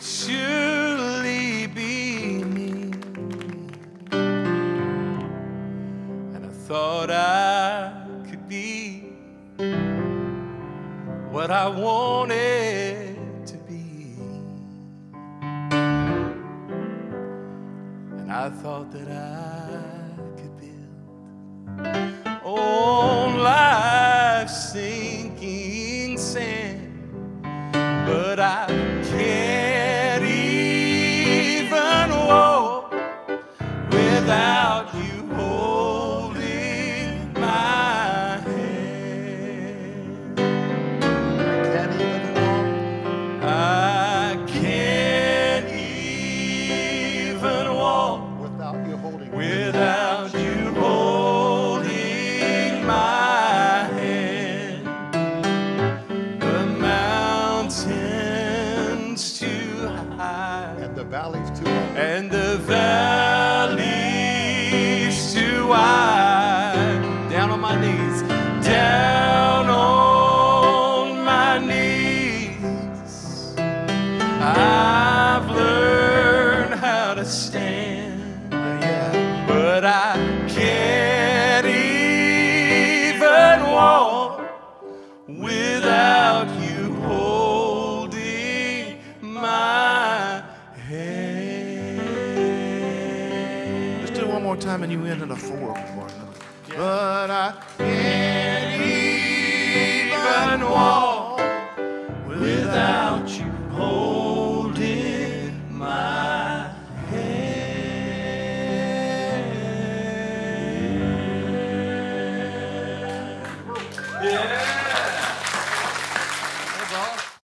would surely be me. And I thought I could be what I wanted to be. And I thought that I could build on life's sinking sand. But I can't even walk without you holding my hand. I can't even walk. I can't even walk without you holding my hand. Without you holding my hand. Valleys too wide. And the valleys too wide. Down on my knees, down on my knees, I've learned how to stand, yeah. But I can't even walk without you holding my hey. Let's do it one more time and you end in a 4. Yeah. But I can't even walk without you holding.